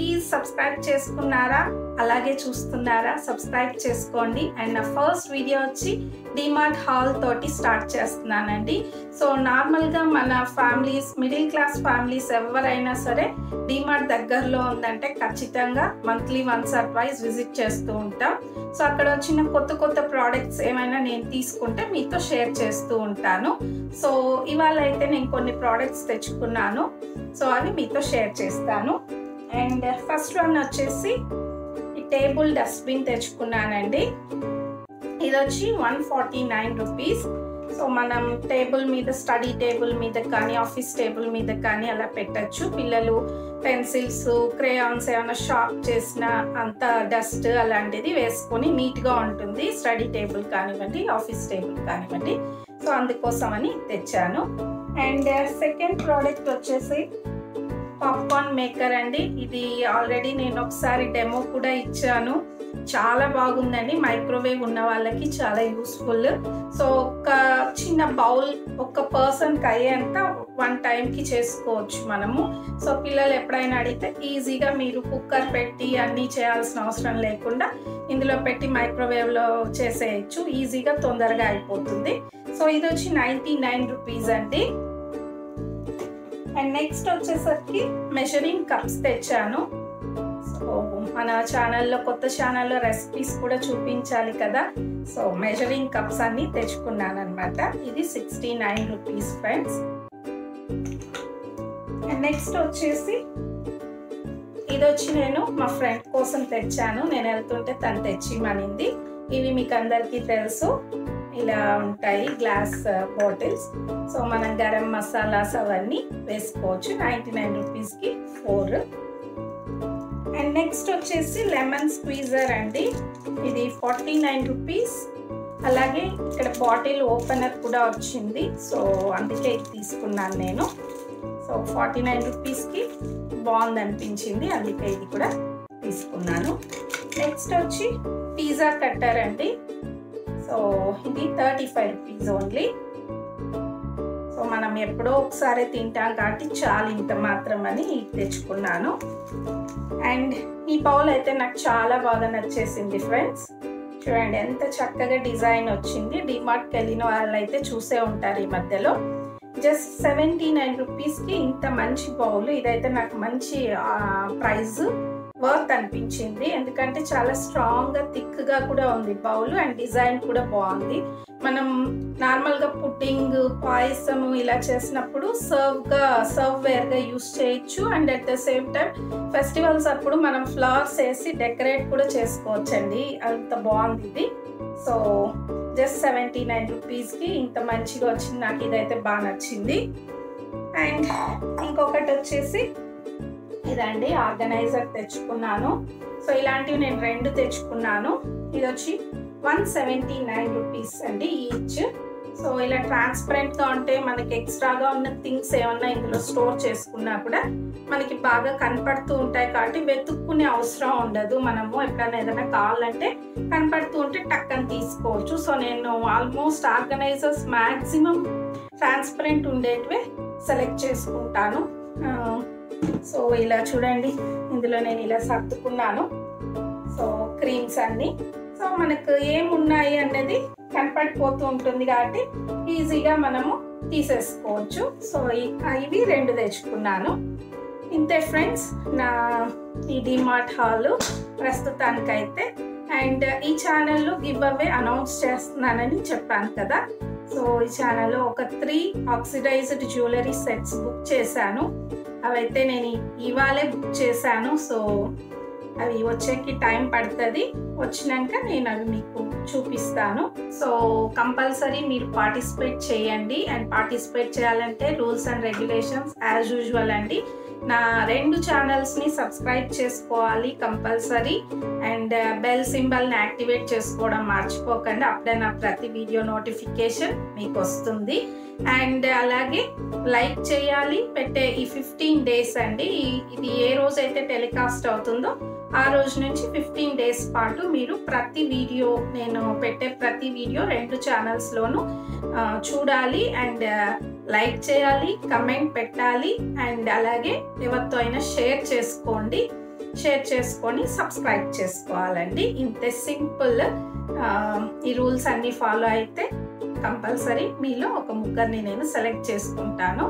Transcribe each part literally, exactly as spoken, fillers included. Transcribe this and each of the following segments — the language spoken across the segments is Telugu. please subscribe చేసుకున్నారా అలాగే చూస్తున్నారా సబ్స్క్రైబ్ చేసుకోండి and నా ఫస్ట్ వీడియో వచ్చి DMart హాల్ తోటి స్టార్ట్ చేస్తున్నానండి సో నార్మల్ గా మన ఫ్యామిలీస్ మిడిల్ క్లాస్ ఫ్యామిలీస్ ఎవరైనా సరే DMart దగ్గరలో ఉందంటే ఖచ్చితంగా monthly once or twice visit చేస్తూ ఉంటాం సో అక్కడ వచ్చిన కొత్త కొత్త ప్రొడక్ట్స్ ఏమైనా నేను తీసుకుంటే మీతో షేర్ చేస్తూ ఉంటాను సో ఇవాల అయితే నేను కొన్ని ప్రొడక్ట్స్ తెచ్చుకున్నాను సో అవి మీతో షేర్ చేస్తాను and first one వచ్చేసి table dustbin తెచ్చుకున్నానండి ఇది వచ్చి one forty-nine rupees సో మనం టేబుల్ మీద స్టడీ టేబుల్ మీద కానీ ఆఫీస్ టేబుల్ మీద కానీ అలా పెట్టొచ్చు పిల్లలు పెన్సిల్స్ క్రేయాన్స్ ఏమైనా షార్ప్ చేసిన అంత డస్ట్ అలాంటిది వేసుకొని నీట్గా ఉంటుంది స్టడీ టేబుల్ కానివ్వండి ఆఫీస్ టేబుల్ కానివ్వండి సో అందుకోసం అని తెచ్చాను అండ్ సెకండ్ ప్రోడక్ట్ వచ్చేసి పాప్కార్న్ మేకర్ అండి ఇది ఆల్రెడీ నేను ఒకసారి డెమో కూడా ఇచ్చాను చాలా బాగుందండి మైక్రోవేవ్ ఉన్న వాళ్ళకి చాలా యూస్ఫుల్ సో ఒక చిన్న బౌల్ ఒక పర్సన్కి అయ్యేంత వన్ టైంకి చేసుకోవచ్చు మనము సో పిల్లలు ఎప్పుడైనా అడిగితే ఈజీగా మీరు కుక్కర్ పెట్టి అన్నీ చేయాల్సిన అవసరం లేకుండా ఇందులో పెట్టి మైక్రోవేవ్లో చేసేయచ్చు ఈజీగా తొందరగా అయిపోతుంది సో ఇది వచ్చి నైంటీ నైన్ రూపీస్ అండి అండ్ నెక్స్ట్ వచ్చేసరికి మెజరింగ్ కప్స్ తెచ్చాను సో మన ఛానల్లో కొత్త ఛానల్లో రెసిపీస్ కూడా చూపించాలి కదా సో మెజరింగ్ కప్స్ అన్ని తెచ్చుకున్నాను అనమాట ఇది sixty nine rupees friends and next వచ్చేసి ఇది వచ్చి నేను మా ఫ్రెండ్ కోసం తెచ్చాను నేను వెళ్తుంటే తను తెచ్చిమనింది ఇవి మీకు అందరికీ తెలుసు ఇలా ఉంటాయి గ్లాస్ బాటిల్స్ సో మనం గరం మసాలాస్ అవన్నీ వేసుకోవచ్చు నైంటీ నైన్ రూపీస్కి ఫోర్ అండ్ నెక్స్ట్ వచ్చేసి లెమన్ స్క్వీజర్ అండి ఇది ఫార్టీ నైన్ రూపీస్ అలాగే ఇక్కడ బాటిల్ ఓపెనర్ కూడా వచ్చింది సో అందుకే తీసుకున్నాను నేను సో ఫార్టీ నైన్ రూపీస్కి బాగుంది అనిపించింది అందుకే ఇది కూడా తీసుకున్నాను నెక్స్ట్ వచ్చి పిజ్జా కట్టర్ అండి సో ఇది thirty five rupees only so మనం ఎప్పుడో ఒకసారి తింటాం కాబట్టి చాలా ఇంత మాత్రం అని తెచ్చుకున్నాను అండ్ ఈ బౌల్ అయితే నాకు చాలా బాగా నచ్చేసింది ఫ్రెండ్స్ చూడండి ఎంత చక్కగా డిజైన్ వచ్చింది డిమార్ట్కి వెళ్ళిన వాళ్ళు అయితే చూసే ఉంటారు ఈ మధ్యలో జస్ట్ సెవెంటీ నైన్ రూపీస్కి ఇంత మంచి బౌల్ ఇదైతే నాకు మంచి ప్రైస్ వర్త్ అనిపించింది ఎందుకంటే చాలా స్ట్రాంగ్గా థిక్గా కూడా ఉంది బౌల్ అండ్ డిజైన్ కూడా బాగుంది మనం నార్మల్గా పుడ్డింగ్ పాయసము ఇలా చేసినప్పుడు సర్వ్గా సర్వ్ వేర్గా యూస్ చేయొచ్చు and at the same time festivals అప్పుడు మనం ఫ్లవర్స్ వేసి డెకరేట్ కూడా చేసుకోవచ్చండి అంత బాగుంది ఇది సో జస్ట్ సెవెంటీ నైన్ రూపీస్కి ఇంత మంచిగా వచ్చింది నాకు ఇదైతే బాగా నచ్చింది అండ్ ఇంకొకటి వచ్చేసి ఇదండి ఆర్గనైజర్ తెచ్చుకున్నాను సో ఇలాంటివి నేను రెండు తెచ్చుకున్నాను ఇది వచ్చి వన్ సెవెంటీ నైన్ రూపీస్ అండి ఈచ్ సో ఇలా ట్రాన్స్పరెంట్గా ఉంటే మనకి ఎక్స్ట్రాగా ఉన్న థింగ్స్ ఏమన్నా ఇందులో స్టోర్ చేసుకున్నా కూడా మనకి బాగా కనపడుతూ ఉంటాయి కాబట్టి వెతుక్కునే అవసరం ఉండదు మనము ఎప్పుడైనా ఏదైనా కావాలంటే కనపడుతూ ఉంటే టక్కని తీసుకోవచ్చు సో నేను ఆల్మోస్ట్ ఆర్గనైజర్స్ మ్యాక్సిమం ట్రాన్స్పరెంట్ ఉండేటివే సెలెక్ట్ చేసుకుంటాను సో ఇలా చూడండి ఇందులో నేను ఇలా సర్దుకున్నాను సో క్రీమ్స్ అన్నీ సో మనకు ఏమున్నాయి అన్నది కనపడిపోతూ ఉంటుంది కాబట్టి ఈజీగా మనము తీసేసుకోవచ్చు సో ఇవి రెండు తెచ్చుకున్నాను ఇంతే ఫ్రెండ్స్ నా ఈ డిమార్ట్ హాల్ ప్రస్తుతానికైతే అండ్ ఈ ఛానల్లో గివ్ అవే అనౌన్స్ చేస్తున్నానని చెప్పాను కదా సో ఈ ఛానల్లో ఒక three oxidised jewellery sets book చేశాను అవైతే నేను ఇవాళే బుక్ చేశాను సో అవి వచ్చేకి టైం పడుతుంది వచ్చినాక నేను అవి మీకు చూపిస్తాను సో కంపల్సరీ మీరు పార్టిసిపేట్ చేయండి అండ్ పార్టిసిపేట్ చేయాలంటే rules and regulations as usual అండి నా రెండు ఛానల్స్ని సబ్స్క్రైబ్ చేసుకోవాలి కంపల్సరీ అండ్ బెల్ సింబల్ని యాక్టివేట్ చేసుకోవడం మర్చిపోకండి అప్పుడే నా ప్రతి వీడియో నోటిఫికేషన్ మీకు వస్తుంది అండ్ అలాగే లైక్ చేయాలి పెట్టే ఈ ఫిఫ్టీన్ డేస్ అండి ఇది ఏ రోజైతే టెలికాస్ట్ అవుతుందో ఆ రోజు నుంచి ఫిఫ్టీన్ డేస్ పాటు మీరు ప్రతి వీడియో నేను పెట్టే ప్రతి వీడియో రెండు ఛానల్స్లోనూ చూడాలి అండ్ లైక్ చేయాలి కమెంట్ పెట్టాలి అండ్ అలాగే ఎవరితో అయినా షేర్ చేసుకోండి షేర్ చేసుకొని సబ్స్క్రైబ్ చేసుకోవాలండి. ఇంతే సింపుల్. ఈ రూల్స్ అన్నీ ఫాలో అయితే కంపల్సరీ మీలో ఒక ముగ్గురిని నేను సెలెక్ట్ చేసుకుంటాను.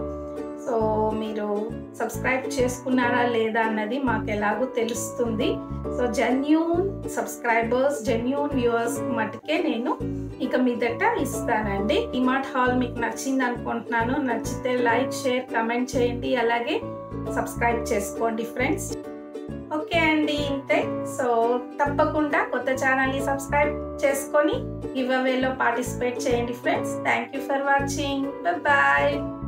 సో మీరు సబ్స్క్రైబ్ చేసుకున్నారా లేదా అన్నది మాకు ఎలాగో తెలుస్తుంది. So genuine subscribers, genuine viewers మటుకే నేను ఇక మీదట ఇస్తానండి. డిమార్ట్ హాల్ మీకు నచ్చింది అనుకుంటున్నాను. నచ్చితే లైక్, షేర్, కమెంట్ చేయండి. అలాగే సబ్స్క్రైబ్ చేసుకోండి ఫ్రెండ్స్. ఓకే అండి, ఇంతే. సో తప్పకుండా కొత్త ఛానల్ని సబ్స్క్రైబ్ చేసుకొని గివ్ అవేలో పార్టిసిపేట్ చేయండి friends. Thank you for watching. Bye bye.